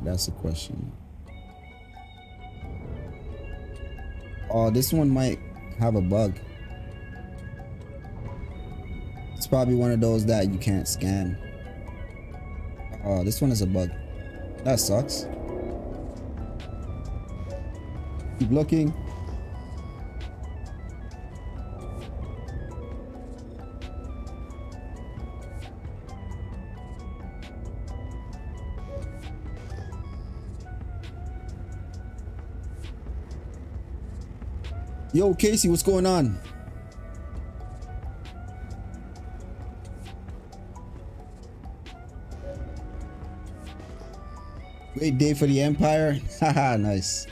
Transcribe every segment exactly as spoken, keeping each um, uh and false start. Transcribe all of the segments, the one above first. Hadanite? That's the question. Oh, this one might have a bug. It's probably one of those that you can't scan. Oh, this one is a bug. That sucks. Keep looking. Yo, Casey, what's going on? Great day for the Empire. Haha, nice.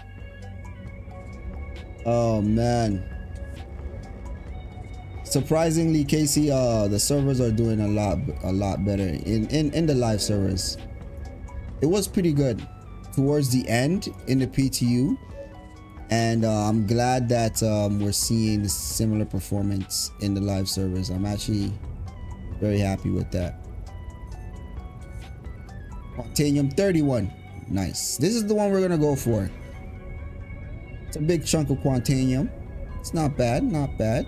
Oh, man. Surprisingly, Casey, uh, the servers are doing a lot, a lot better in, in, in the live servers. It was pretty good towards the end in the P T U. And uh, I'm glad that um, we're seeing similar performance in the live servers. I'm actually very happy with that. Quantanium thirty-one. Nice. This is the one we're going to go for. It's a big chunk of Quantanium. It's not bad. Not bad.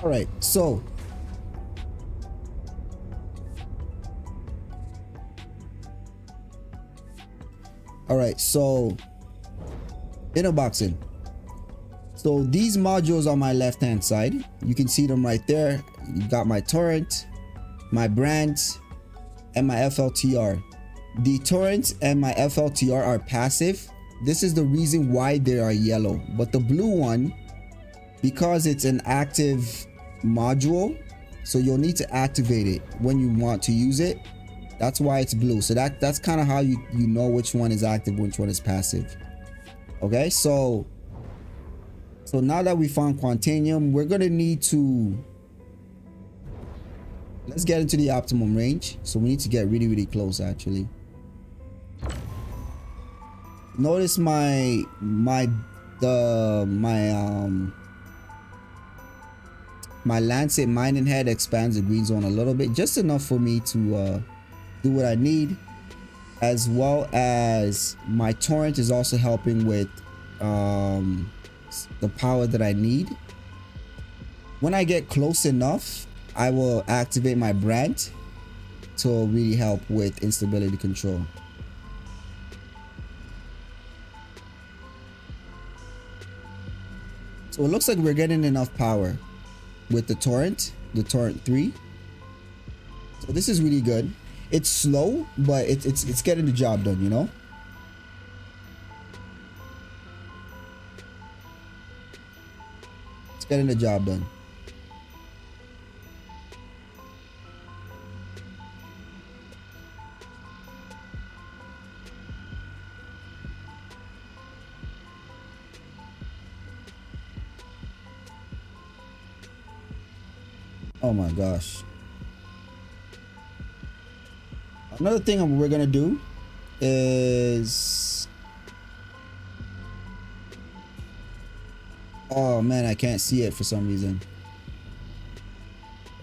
All right. So... All right, so innerboxing. So these modules on my left-hand side, you can see them right there. You got my Torrent, my Brandt, and my F L T R. The Torrent and my F L T R are passive. This is the reason why they are yellow. But the blue one, because it's an active module, so you'll need to activate it when you want to use it. That's why it's blue. So that that's kind of how you you know which one is active, which one is passive. Okay, so so now that we found Quantanium, we're gonna need to let's get into the optimum range. So we need to get really really close. Actually, notice my my the my um my Lancet mining head expands the green zone a little bit, just enough for me to uh do what I need, as well as my Torrent is also helping with um, the power that I need. When I get close enough, I will activate my Brandt to really help with instability control. So it looks like we're getting enough power with the Torrent, the Torrent three. So this is really good. It's slow, but it, it's it's getting the job done, you know? It's getting the job done. Oh my gosh. Another thing we're gonna do is, oh man, I can't see it for some reason.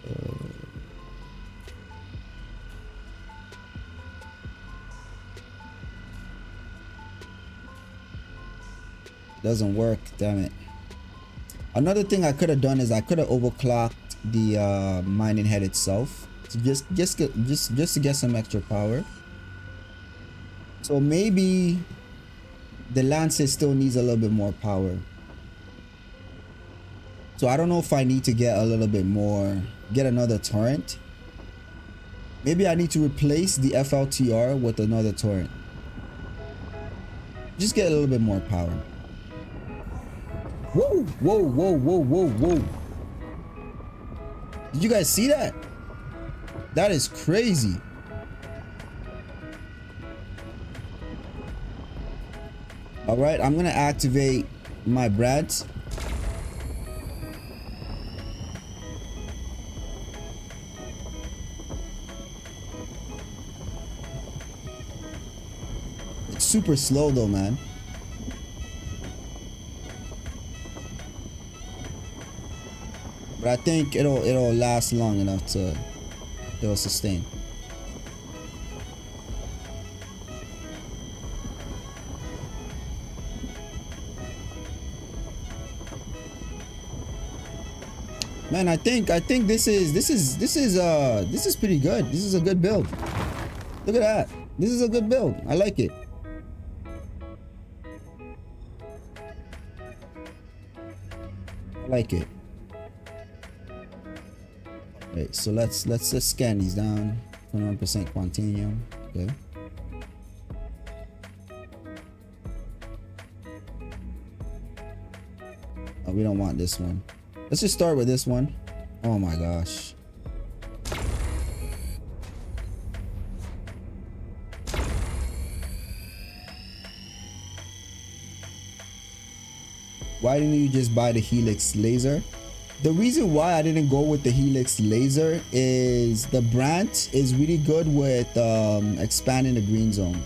Uh... Doesn't work, damn it. Another thing I could have done is I could have overclocked the uh, mining head itself. So just just just just to get some extra power. So maybe the Lancet still needs a little bit more power. So I don't know if I need to get a little bit more, get another Torrent. Maybe I need to replace the F L T R with another Torrent. Just get a little bit more power. Whoa, whoa, whoa, whoa, whoa, whoa. Did you guys see that? That is crazy. All right, I'm gonna activate my Brandt. It's super slow though, man. But I think it'll it'll last long enough to it'll sustain. Man, I think I think this is this is this is uh this is pretty good. This is a good build. Look at that. This is a good build. I like it. I like it. Right, so let's let's just scan these down. twenty-one percent Quantanium. Okay. Oh, we don't want this one. Let's just start with this one. Oh my gosh. Why didn't you just buy the Helix laser? The reason why I didn't go with the Helix laser is the Brandt is really good with um, expanding the green zone.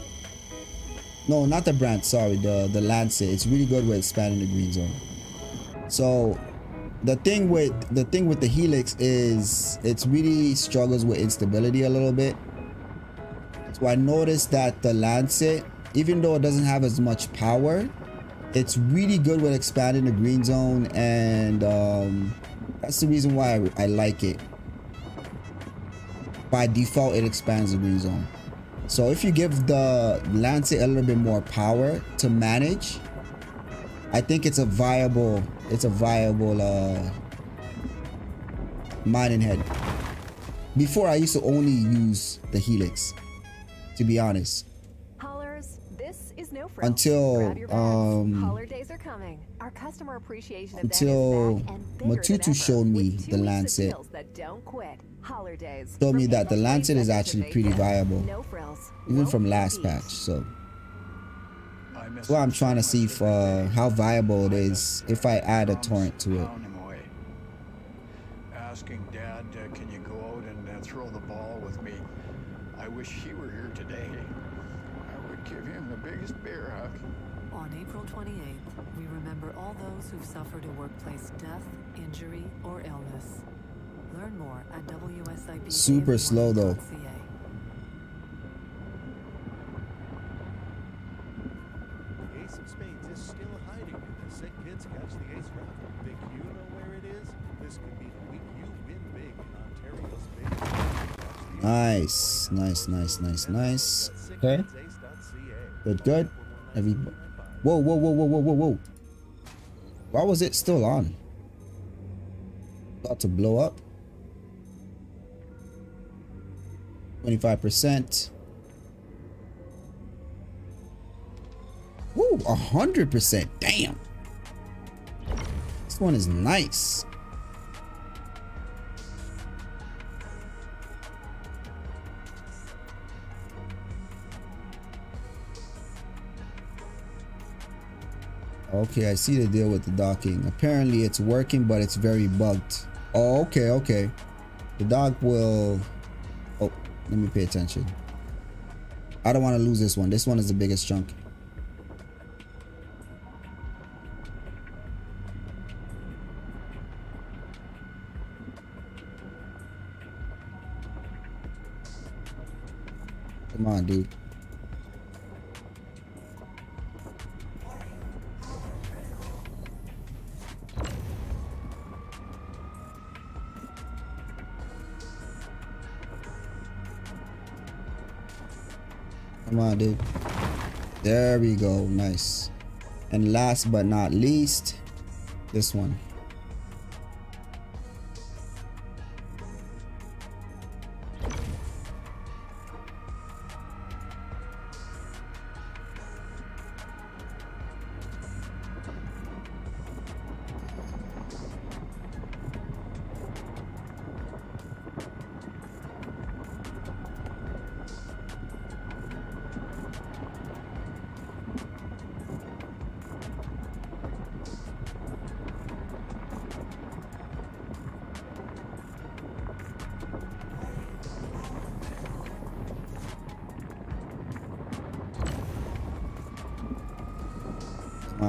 No, not the Brandt, sorry, the, the Lancet. It's really good with expanding the green zone. So the thing with the thing with the Helix is it's really struggles with instability a little bit. So I noticed that the Lancet, even though it doesn't have as much power, it's really good with expanding the green zone, and um, that's the reason why I, I like it. By default, it expands the green zone. So if you give the Lancet a little bit more power to manage, I think it's a viable, it's a viable uh, mining head. Before, I used to only use the Helix, to be honest. Until um until Matutu showed me the Lancet, told me that the Lancet is actually pretty viable, even from last patch. So well, I'm trying to see if, uh, how viable it is if I add a torrent to it. Asking Dad, can you go out and throw the ball with me? I wish he were here today. Give him the biggest bear hug. On April twenty-eighth, we remember all those who've suffered a workplace death, injury, or illness. Learn more at W S I B. Super slow though. The ace of spades is still hiding in the sick kids catch the ace round. Think you know where it is? This could be the week you win big in Ontario's big. Nice, nice, nice, nice, nice. Okay. Good, good. Every whoa, whoa, whoa, whoa, whoa, whoa, whoa. Why was it still on? About to blow up. twenty-five percent. Woo, one hundred percent. Damn. This one is nice. Okay, I see the deal with the docking. Apparently it's working, but it's very bugged. Oh, okay, okay. The dock will... Oh, let me pay attention. I don't want to lose this one. This one is the biggest chunk. Come on, dude. Come on, dude. There we go. Nice. And last but not least, this one.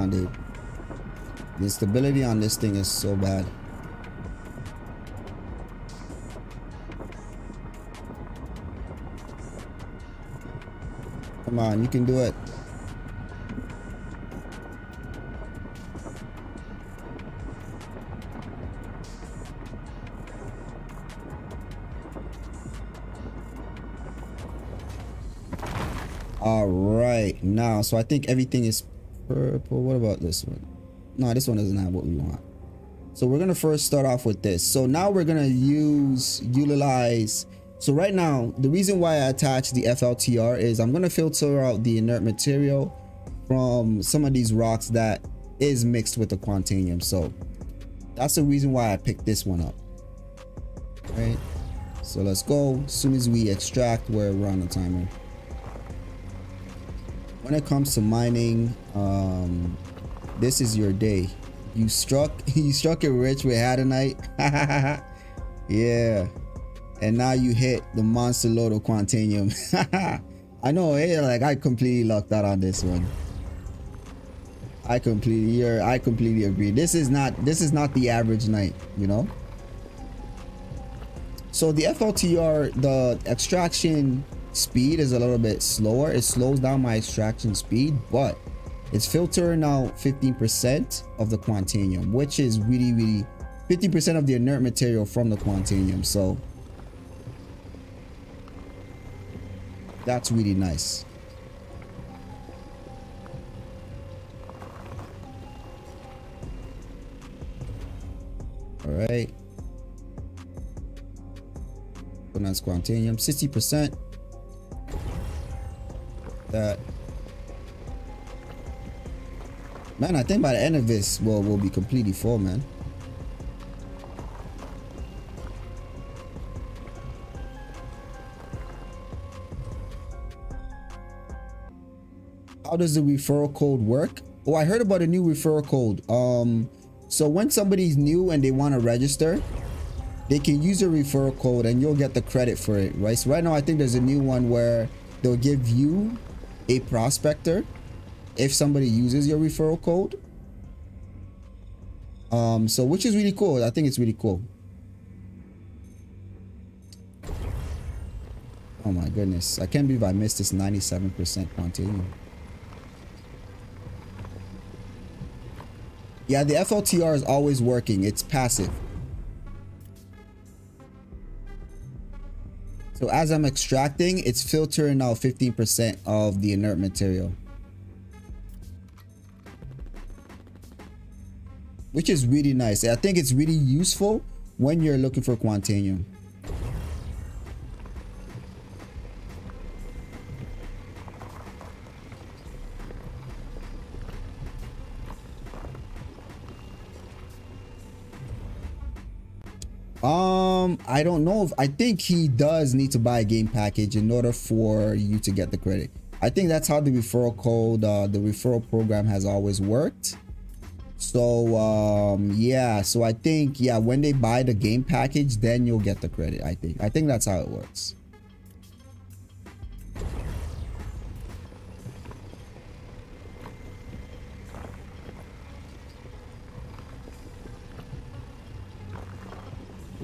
Dude, the stability on this thing is so bad. Come on, you can do it. All right, now, so I think everything is purple. What about this one? No, this one doesn't have what we want. So we're gonna first start off with this. So now we're gonna use, utilize. So right now, the reason why I attach the F L T R is I'm gonna filter out the inert material from some of these rocks that is mixed with the Quantanium. So that's the reason why I picked this one up. All right, so let's go. As soon as we extract, we're, we're on the timer. When it comes to mining, um, this is your day. You struck, you struck it rich with Hadanite. Yeah. And now you hit the monster load of Quantanium. I know, eh? Like, I completely lucked out on this one. I completely, you're, I completely agree. This is not, this is not the average night, you know? So the F L T R, the extraction speed is a little bit slower. It slows down my extraction speed, but it's filtering out fifteen percent of the Quantanium, which is really, really fifty percent of the inert material from the Quantanium. So that's really nice. All right. And that's Quantanium, sixty percent. That. Man, I think by the end of this, well, we'll be completely full, man. How does the referral code work? Oh, I heard about a new referral code. Um, so when somebody's new and they want to register, they can use a referral code and you'll get the credit for it, right? So right now, I think there's a new one where they'll give you a prospector if somebody uses your referral code, um so which is really cool. I think it's really cool. Oh my goodness, I can't believe I missed this ninety-seven percent Quantanium. Yeah, the F L T R is always working. It's passive. So as I'm extracting, it's filtering out fifteen percent of the inert material, which is really nice. I think it's really useful when you're looking for Quantanium. Um, I don't know if, I think he does need to buy a game package in order for you to get the credit. I think that's how the referral code, uh, the referral program has always worked. So um yeah, so I think, yeah, when they buy the game package, then you'll get the credit. I think I think that's how it works.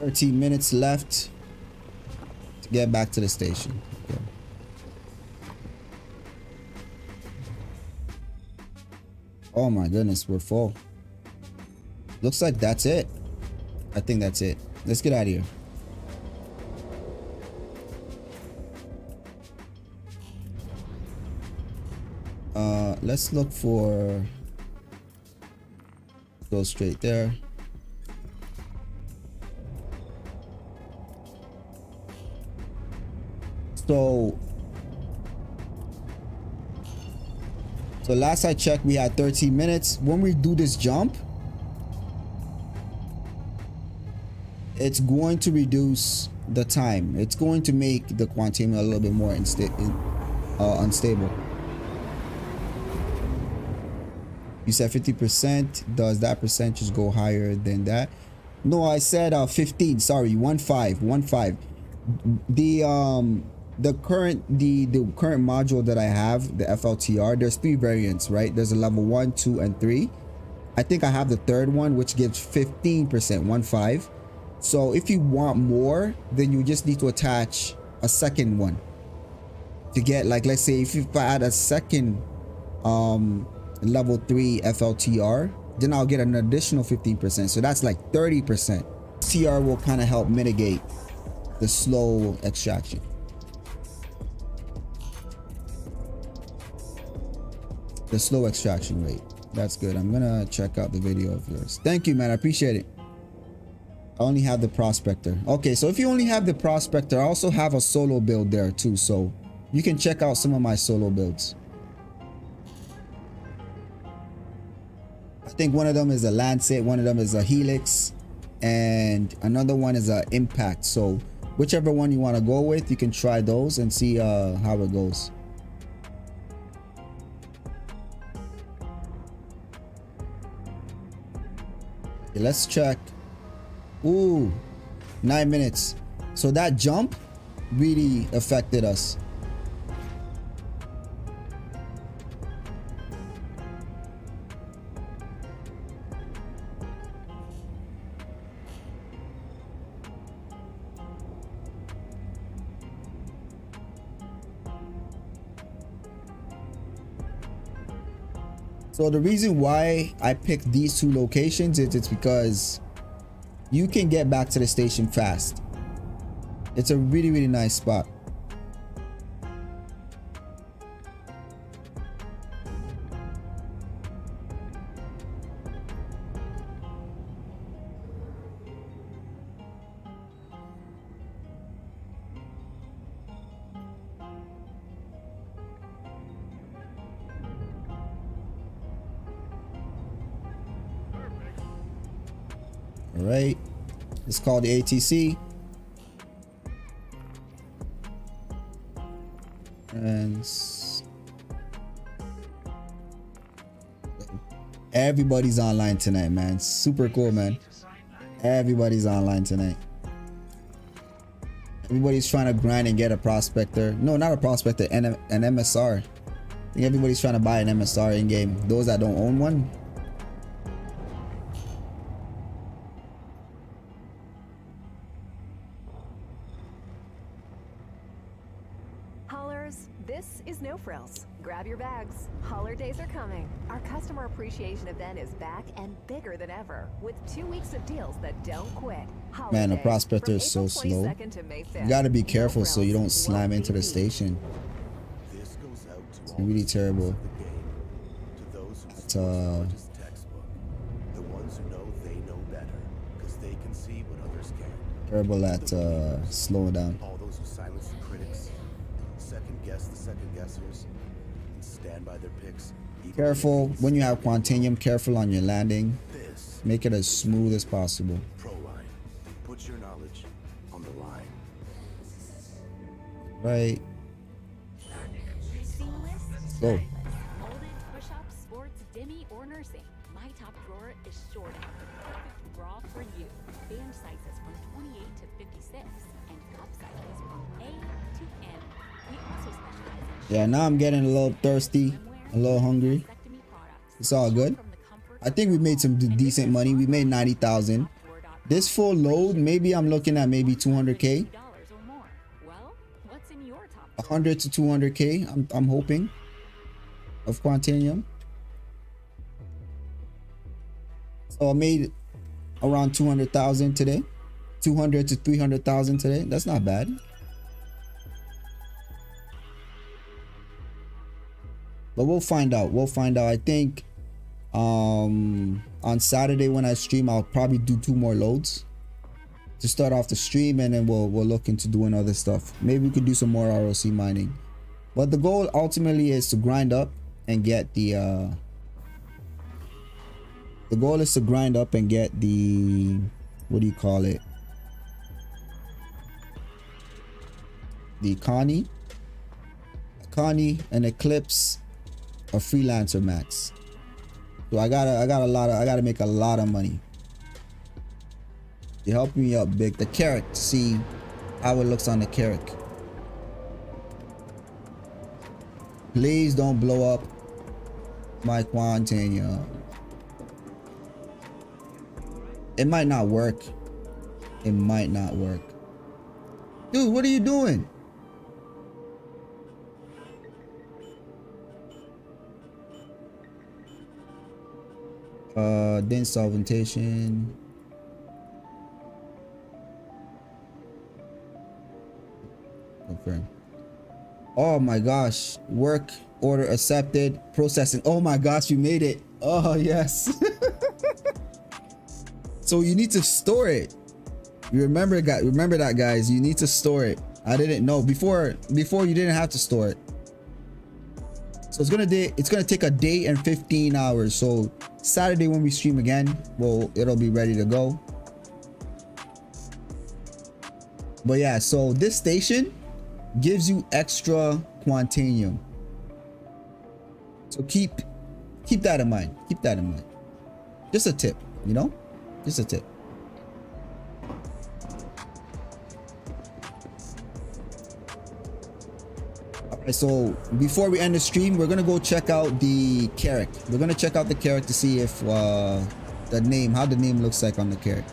thirteen minutes left to get back to the station. Okay. Oh my goodness, we're full. Looks like that's it. I think that's it. Let's get out of here. Uh, let's look for... Go straight there. So... So last I checked, we had thirteen minutes. When we do this jump, it's going to reduce the time. It's going to make the Quantanium a little bit more insta uh, unstable. You said fifty percent. Does that percentage go higher than that? No, I said uh, fifteen. Sorry, one five, one five. The um the current the the current module that I have, the F L T R. There's three variants, right? There's a level one, two, and three. I think I have the third one, which gives fifteen percent, one five. So if you want more, then you just need to attach a second one to get, like, let's say if you add a second um level three F L T R, then I'll get an additional fifteen percent, so that's like thirty percent. T R will kind of help mitigate the slow extraction. The slow extraction rate. That's good. I'm gonna check out the video of yours. Thank you, man. I appreciate it. I only have the Prospector. Okay, so if you only have the Prospector, I also have a solo build there too, so you can check out some of my solo builds. I think one of them is a Lancet, one of them is a Helix, and another one is a Impact. So whichever one you want to go with, you can try those and see uh, how it goes. Okay, let's check. Ooh, nine minutes. So that jump really affected us. So the reason why I picked these two locations is it's because you can get back to the station fast. It's a really, really nice spot. All right, it's called the A T C. And everybody's online tonight, man. Super cool, man. Everybody's online tonight. Everybody's trying to grind and get a prospector. No, not a prospector, an, an M S R. I think everybody's trying to buy an M S R in game. Those that don't own one. Grab your bags. Holidays are coming. Our customer appreciation event is back and bigger than ever with two weeks of deals that don't quit. Holidays, man, a prospector is so slow. You gotta be careful so you don't slam into the station. This goes out to it's really terrible. To those who it's, uh, the ones who know they know better because they can see what others can. Terrible at uh, slowing down. All those who silence the critics, second guess the second guessers. Stand by their picks. Careful when you have Quantanium, careful on your landing. Make it as smooth as possible. Pro line. Put your knowledge on the line. Right. Go. Yeah, now I'm getting a little thirsty, a little hungry. It's all good. I think we made some decent money. We made ninety thousand. This full load, maybe I'm looking at maybe two hundred K. one hundred to two hundred K, I'm, I'm hoping, of Quantanium. So I made around two hundred thousand today. two hundred to three hundred thousand today. That's not bad. But we'll find out. We'll find out. I think um, on Saturday when I stream, I'll probably do two more loads to start off the stream, and then we'll we'll look into doing other stuff. Maybe we could do some more R O C mining. But the goal ultimately is to grind up and get the. Uh, the goal is to grind up and get the. What do you call it? The Connie, Connie, and Eclipse. A freelancer max. So I gotta I got a lot of I gotta make a lot of money. You help me up big. The carrot, see how it looks on the carrot. Please don't blow up my Quantanium. It might not work. It might not work. Dude, what are you doing? Uh, dense solventation. Confirm. Oh my gosh. Work order accepted. Processing. Oh my gosh, you made it. Oh yes. So you need to store it. You remember, guys, remember that, guys. You need to store it. I didn't know before. Before you didn't have to store it. So it's gonna day. It's gonna take a day and fifteen hours. So Saturday when we stream again, well, it'll be ready to go. But yeah, so this station gives you extra Quantanium. So keep keep that in mind. Keep that in mind. Just a tip, you know. Just a tip. So before we end the stream, we're gonna go check out the carrot. We're gonna check out the carrot to see if uh the name, how the name looks like on the carrot.